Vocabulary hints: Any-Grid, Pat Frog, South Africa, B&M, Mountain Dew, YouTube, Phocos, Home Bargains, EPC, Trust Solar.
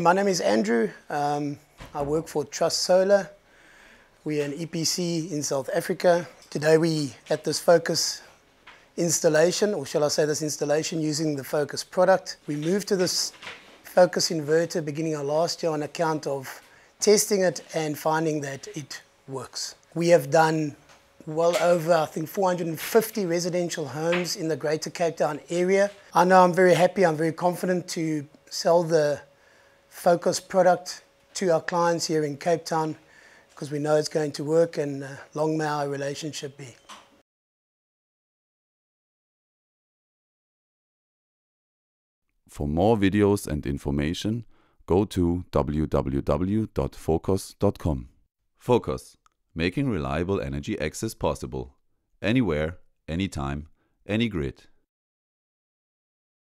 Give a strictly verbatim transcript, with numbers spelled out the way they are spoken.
My name is Andrew. Um, I work for Trust Solar. We're an E P C in South Africa. Today we at this Phocos installation, or shall I say this installation, using the Phocos product. We moved to this Phocos inverter beginning of last year on account of testing it and finding that it works. We have done well over, I think, four hundred fifty residential homes in the Greater Cape Town area. I know I'm very happy, I'm very confident to sell the Phocos product to our clients here in Cape Town, because we know it's going to work, and uh, long may our relationship be. For more videos and information, go to w w w dot phocos dot com. Phocos, making reliable energy access possible. Anywhere, anytime, any grid.